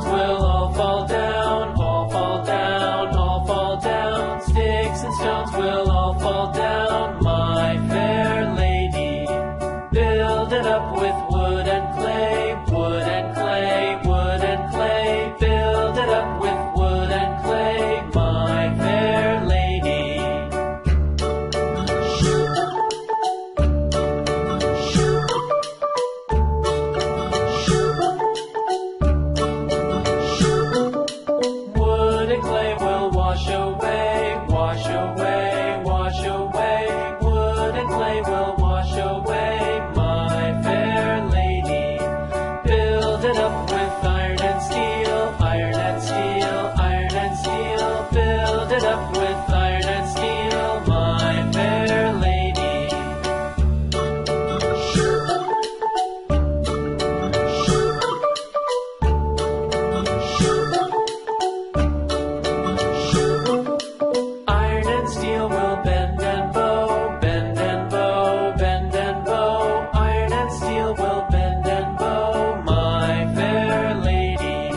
stones will all fall down, all fall down, all fall down. Sticks and stones will all fall down, my fair lady. Build it up with wood and clay, wood and clay, wood and clay. Build it up with wood and clay, my fair lady. Wood and clay will wash away, wash away, wash away. Wood and clay will wash away, my fair lady. Build it up with iron and steel, iron and steel, iron and steel. Build it up with iron and steel, my fair lady. Iron and steel will bend and bow, bend and bow, bend and bow. Iron and steel will bend and bow, my fair lady.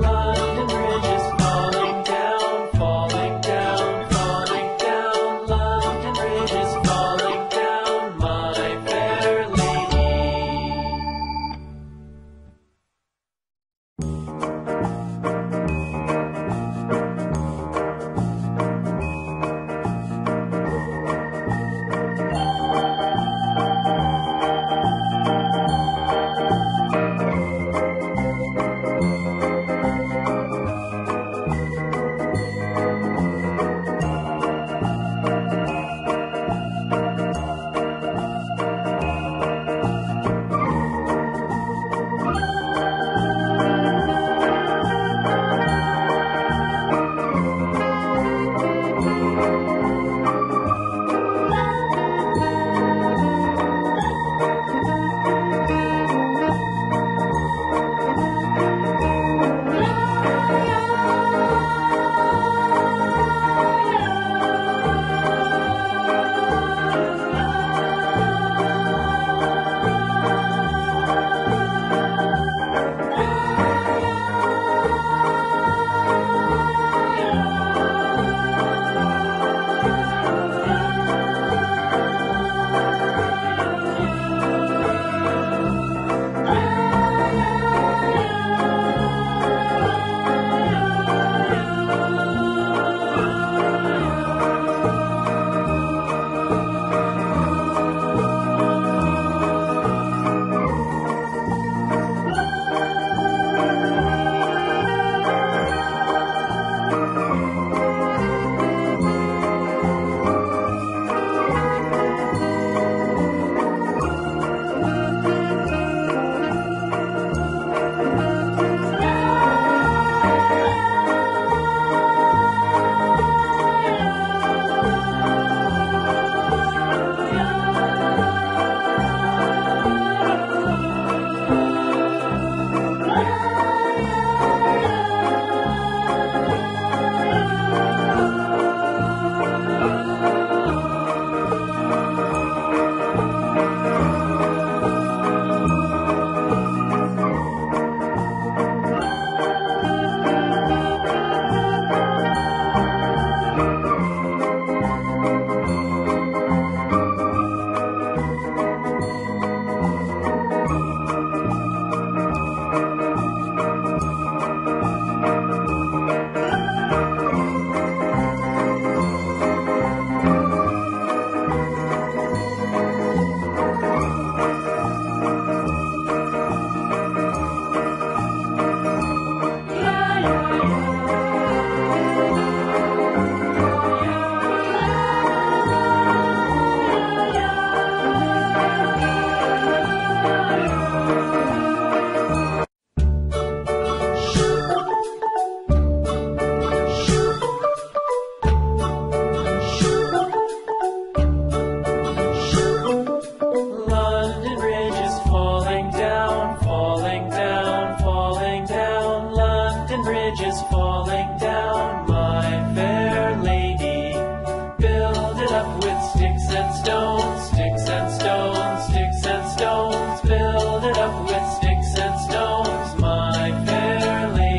London Bridge is falling down, falling down, falling down. London Bridge is falling down, my fair lady. Is falling down, my fair lady. Build it up with sticks and stones, sticks and stones, sticks and stones. Build it up with sticks and stones, my fair lady.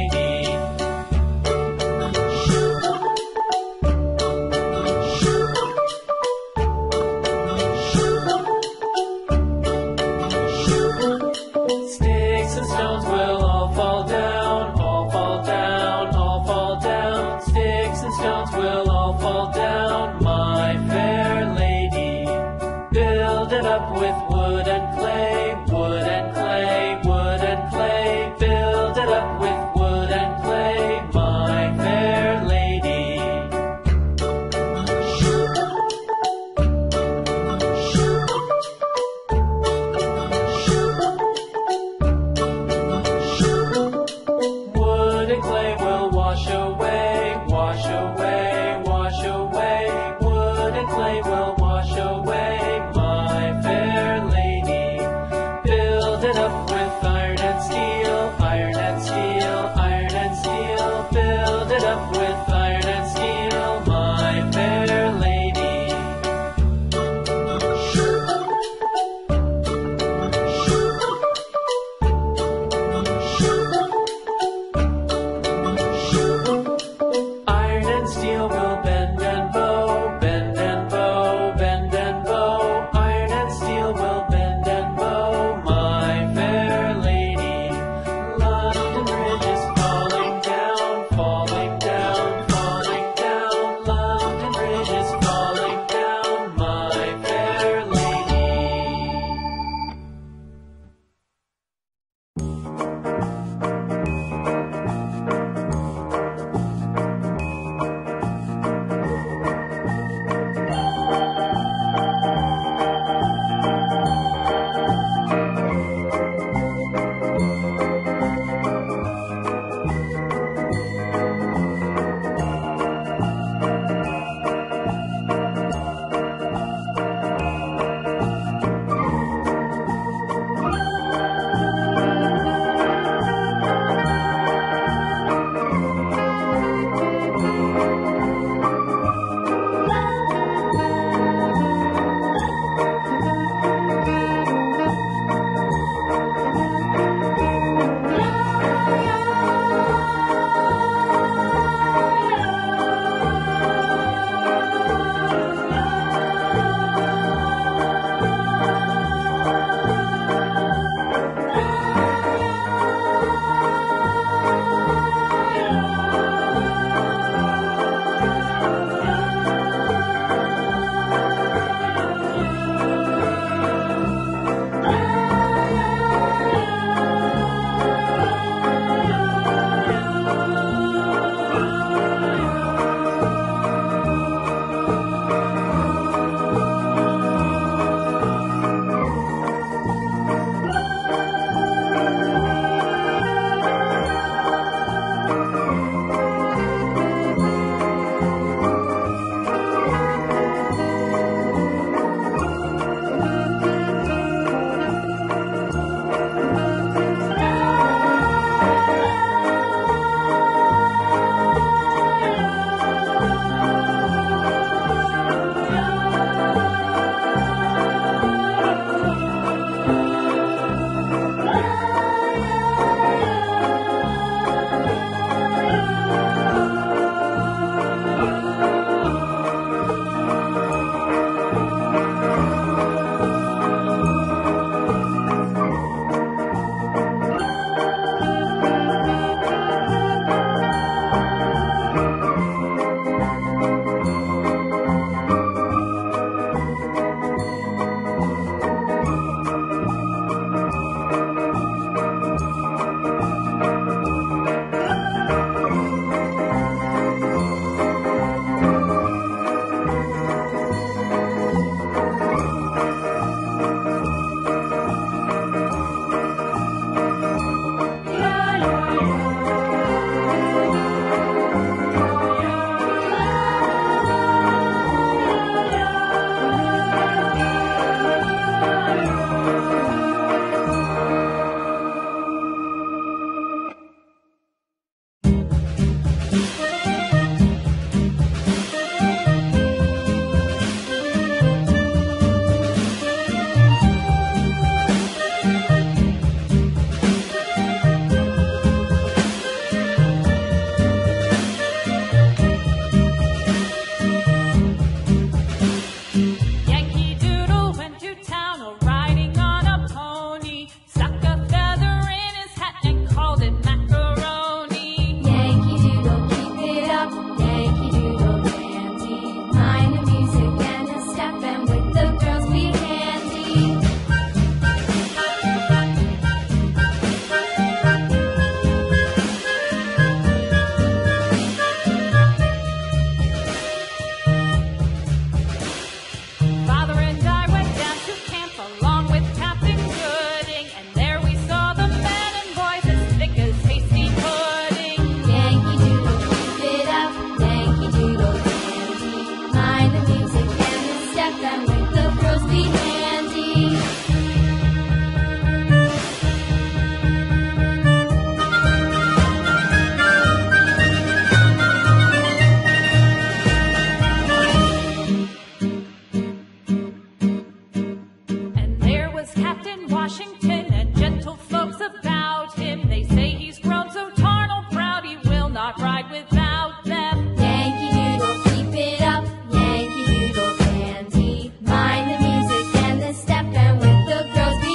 not right without them. Yankee Doodle, keep it up, Yankee Doodle dandy. Mind the music and the step, and with the girls be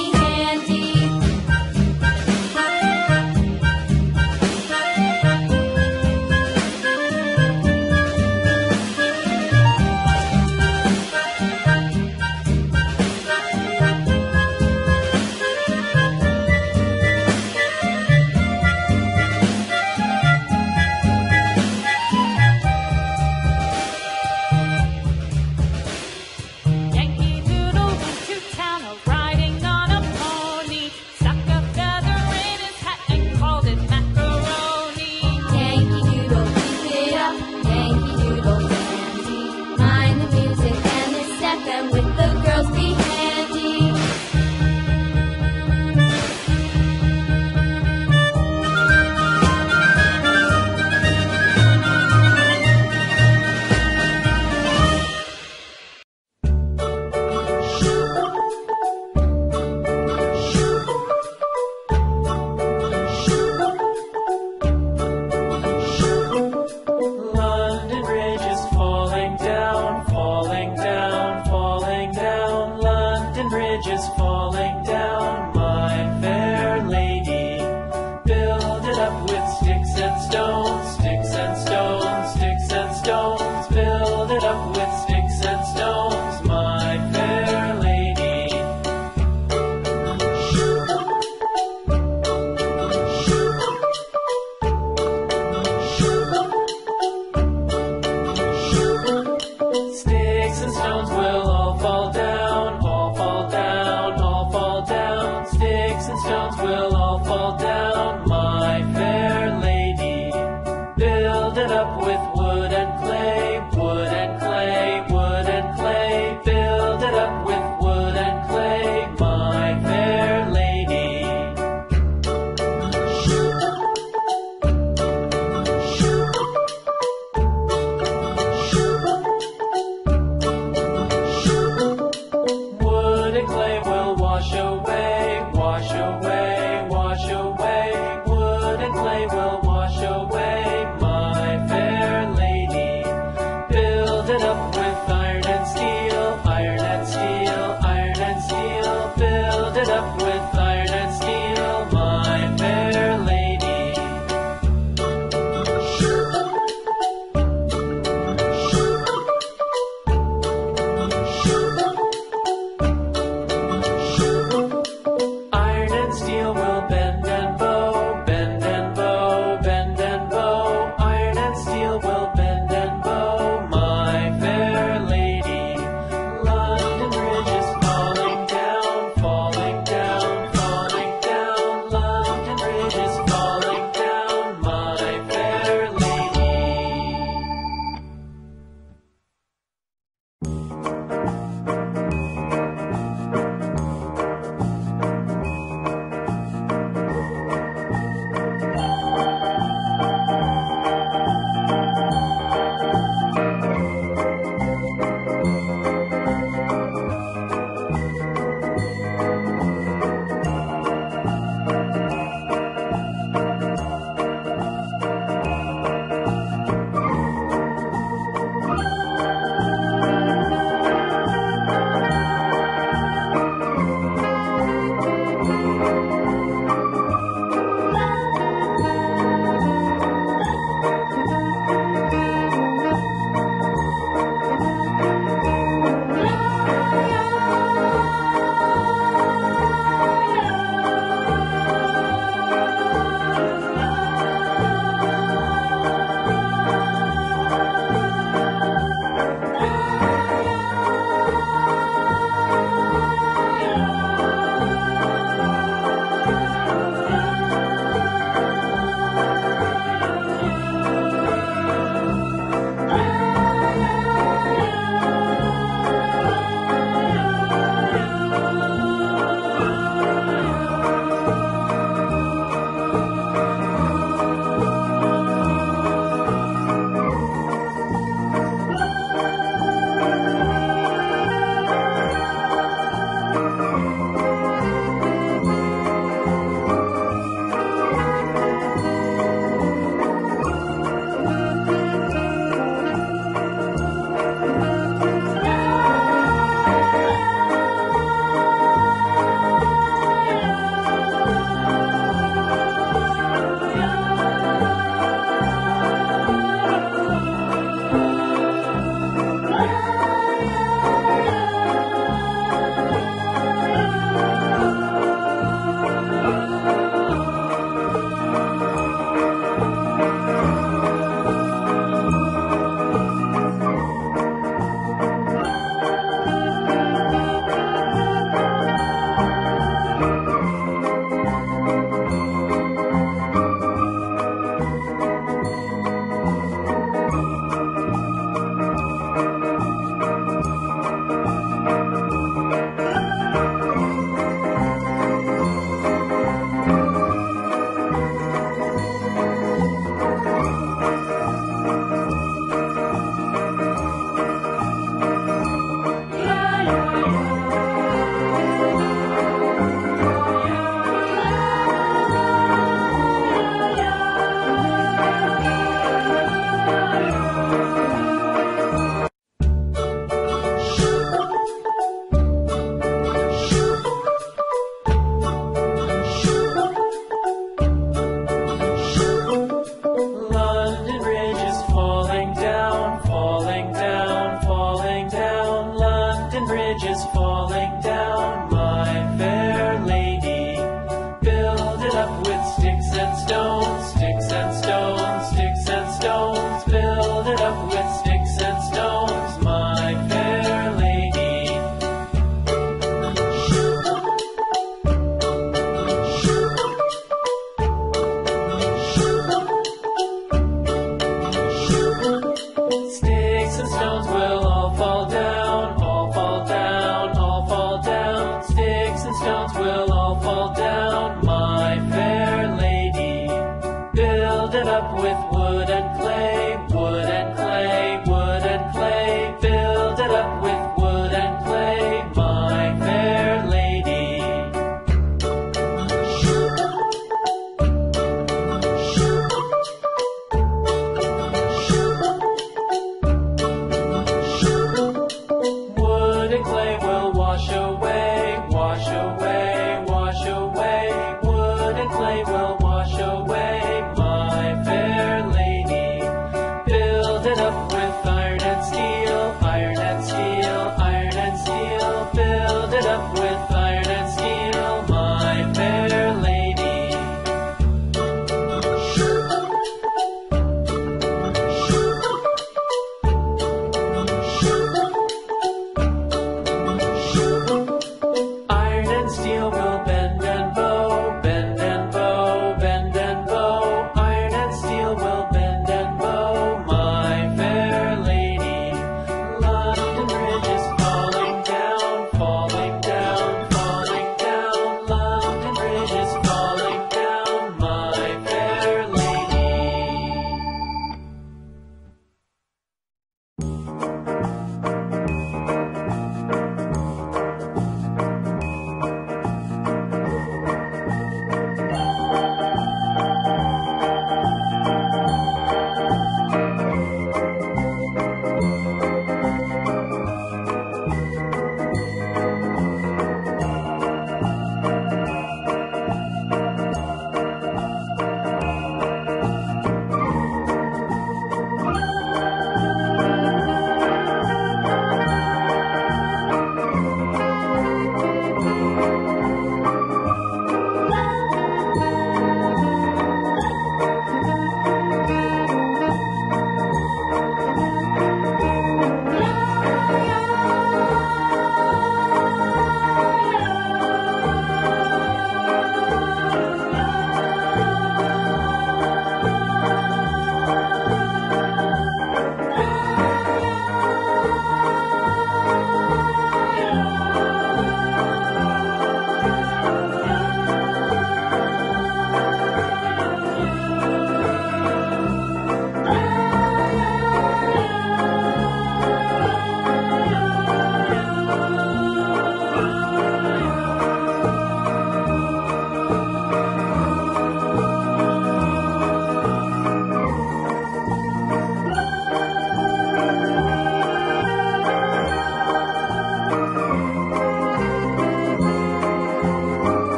will bend and bow, bend and bow, bend and bow. build it up with wood and clay, wood and clay.